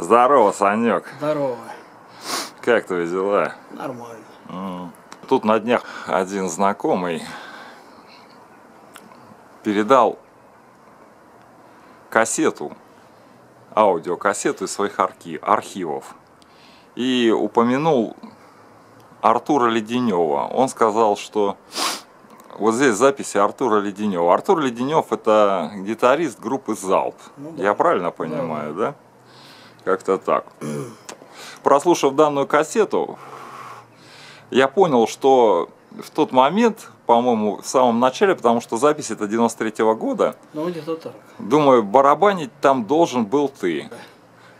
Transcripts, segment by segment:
Здорово, Санек. Здорово. Как твои дела? Нормально. Тут на днях один знакомый передал кассету, аудиокассету из своих архивов и упомянул Артура Леденёва. Он сказал, что вот здесь записи Артура Леденёва. Артур Леденёв — это гитарист группы Залп. Ну, да. Я правильно понимаю, да? Как-то так. Прослушав данную кассету, я понял, что в тот момент, по-моему, в самом начале, потому что запись это 93-го года, ну, где-то так. Думаю, барабанить там должен был ты. Да.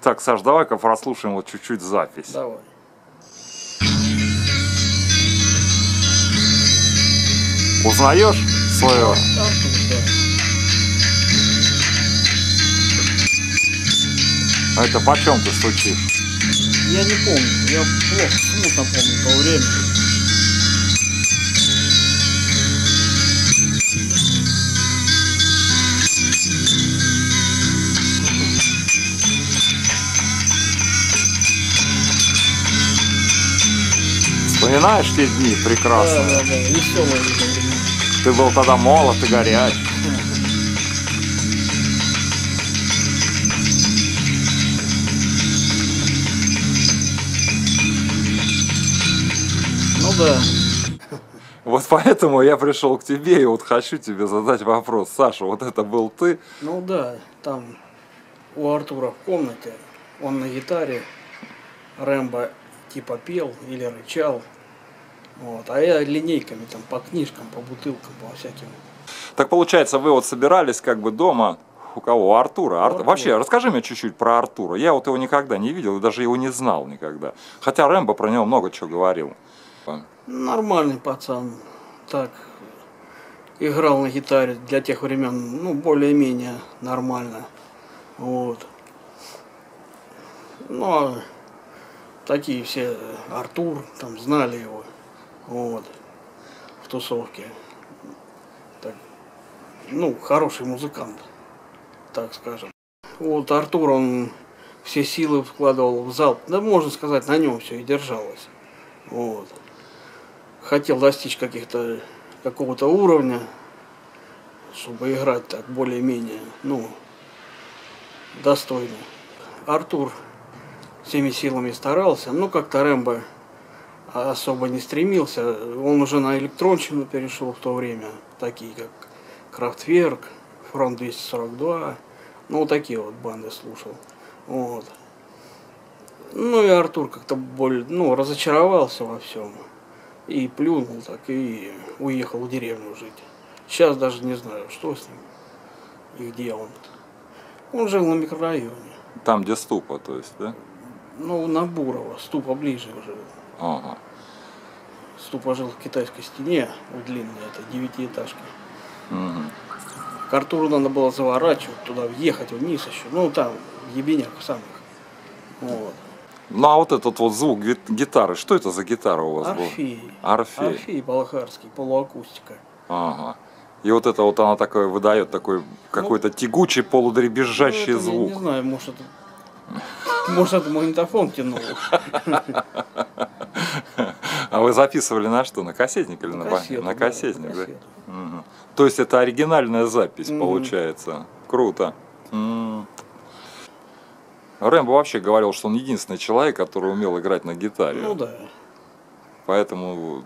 Так, Саш, давай-ка прослушаем вот чуть-чуть запись. Давай. Узнаешь своего? Да. Это почем ты стучишь? Я не помню, я плохо, смутно помню по времени. Вспоминаешь те дни прекрасно? Да, да, да, веселые времена. Ты был тогда молод и горяч. Да. Вот поэтому я пришел к тебе и вот хочу тебе задать вопрос. Саша, вот это был ты? Ну да, там у Артура в комнате, он на гитаре Рэмбо типа пел или рычал. Вот. А я линейками там по книжкам, по бутылкам, по всяким. Так получается, вы вот собирались как бы дома у кого? У Артура. Артур. Вообще, расскажи мне чуть-чуть про Артура. Я вот его никогда не видел и даже его не знал никогда. Хотя Рэмбо про него много чего говорил. Нормальный пацан, так, играл на гитаре для тех времен, ну, более-менее нормально, вот. Ну, а такие все, Артур, там, знали его, вот, в тусовке, так, ну, хороший музыкант, так скажем. Вот Артур, он все силы вкладывал в зал, да, можно сказать, на нем все и держалось, вот. Хотел достичь какого-то уровня, чтобы играть так более-менее, ну, достойно. Артур всеми силами старался, но как-то Рэмбо особо не стремился. Он уже на электронщину перешел в то время, такие как Крафтверк, Фронт 242, ну, такие вот банды слушал. Вот. Ну и Артур как-то разочаровался во всем. И плюнул так, и уехал в деревню жить. Сейчас даже не знаю, что с ним и где он. Он жил на микрорайоне. Там, где Ступа, то есть, да? Ну, на Бурова. Ступа ближе уже. Ага. Ступа жил в китайской стене, в длинной, это девятиэтажка. Угу. К Артуру надо было заворачивать туда, въехать вниз еще. Ну, там, ебеняк самых. Вот. Ну а вот этот вот звук гитары, что это за гитара у вас была? Орфей. Орфей. Орфей Балахарский, полуакустика. Ага. И вот это вот она такая выдает такой какой-то тягучий полудребезжащий звук. Я не знаю, может это магнитофон тянул. А вы записывали на что? На кассетник или на кассетник? То есть это оригинальная запись получается. Круто. Рэмбо вообще говорил, что он единственный человек, который умел играть на гитаре. Ну да. Поэтому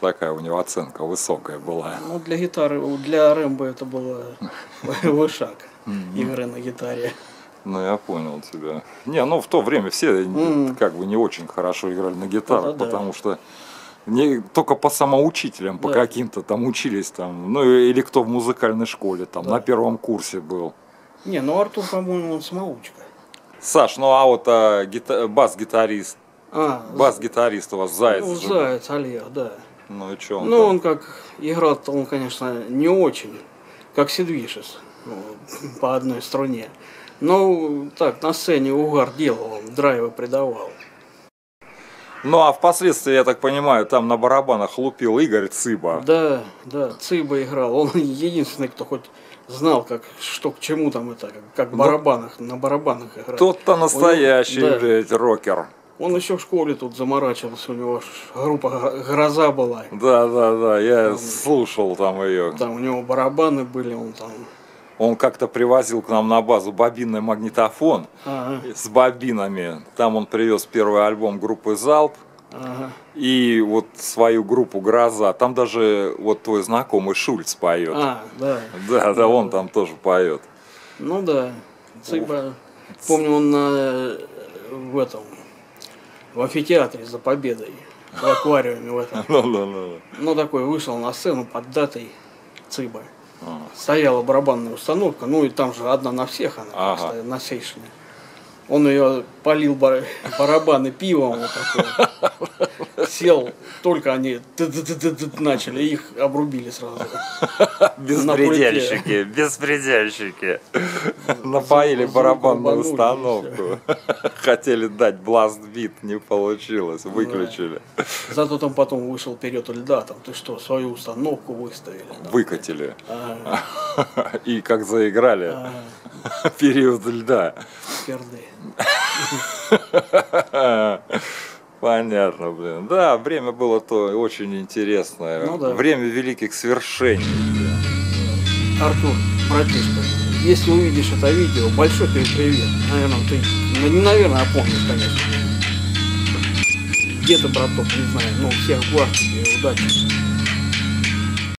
такая у него оценка высокая была. Ну для гитары, для Рэмбо это было вышаг игры на гитаре. Ну я понял тебя. Не, ну в то время все как бы не очень хорошо играли на гитарах, потому что только по самоучителям, по каким-то там учились там, ну или кто в музыкальной школе там на первом курсе был. Не, ну Артур, по-моему, он самоучка. Саш, ну а вот бас-гитарист у вас Заяц. Ну, Заяц, Олег, да. Ну и что он? Ну, он как играл-то, он, конечно, не очень, как Сидвишес, ну, по одной струне. Но так, на сцене угар делал, он драйвы придавал. Ну а впоследствии, я так понимаю, там на барабанах лупил Игорь Цыба. Да, да, Цыба играл. Он единственный, кто хоть знал, как что к чему там это, как барабанах, на барабанах играть. Тот-то настоящий, он, да, блядь, рокер. Он еще в школе тут заморачивался, у него группа «Гроза» была. Да, да, да, я слушал там ее. Там у него барабаны были, он там... Он как-то привозил к нам на базу бобинный магнитофон с бобинами. Там он привез первый альбом группы «Залп». И вот свою группу «Гроза». Там даже вот твой знакомый Шульц поет. А, да. Да, да, он там тоже поет. Ну да. Цыба. Помню, он в этом, в амфитеатре «За победой», в аквариуме в этом. Ну такой вышел на сцену под датой Цыба. Стояла барабанная установка, ну и там же одна на всех, она просто на сейшине. Он ее полил барабаны пивом, вот такое. Сел, только они начали, их обрубили сразу. Беспредельщики, беспредельщики. Напоили барабанную установку. Хотели дать бласт-бит, не получилось, выключили. Зато там потом вышел «Период льда», там ты что, свою установку выставили. Выкатили. И как заиграли. «Период льда». Понятно, блин. Да, время было то очень интересное. Ну, да. Время великих свершений. Артур, братишка, если увидишь это видео, большой тебе привет. Наверное, ты, ну, не наверное, а помнишь, конечно. Где-то, браток, не знаю, но всех благ тебе, удачи.